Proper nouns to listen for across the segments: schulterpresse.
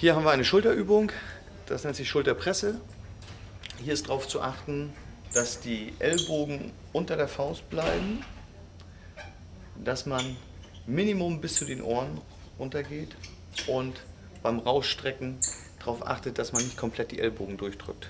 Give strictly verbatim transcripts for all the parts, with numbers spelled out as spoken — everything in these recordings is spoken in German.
Hier haben wir eine Schulterübung, das nennt sich Schulterpresse. Hier ist darauf zu achten, dass die Ellbogen unter der Faust bleiben, dass man Minimum bis zu den Ohren runtergeht und beim Rausstrecken darauf achtet, dass man nicht komplett die Ellbogen durchdrückt.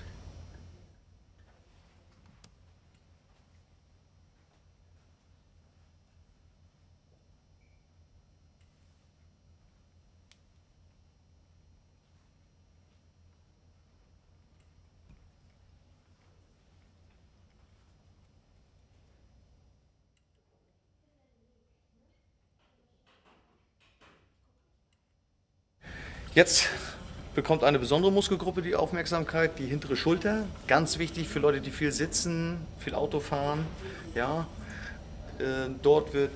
Jetzt bekommt eine besondere Muskelgruppe die Aufmerksamkeit, die hintere Schulter. Ganz wichtig für Leute, die viel sitzen, viel Auto fahren. Ja, äh, dort wird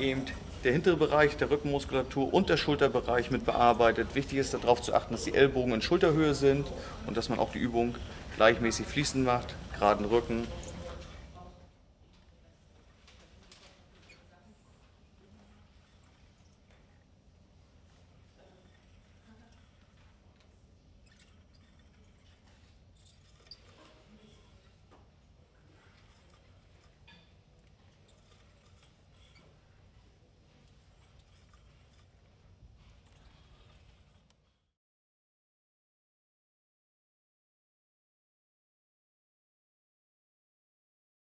eben der hintere Bereich der Rückenmuskulatur und der Schulterbereich mit bearbeitet. Wichtig ist darauf zu achten, dass die Ellbogen in Schulterhöhe sind und dass man auch die Übung gleichmäßig fließend macht, geraden Rücken.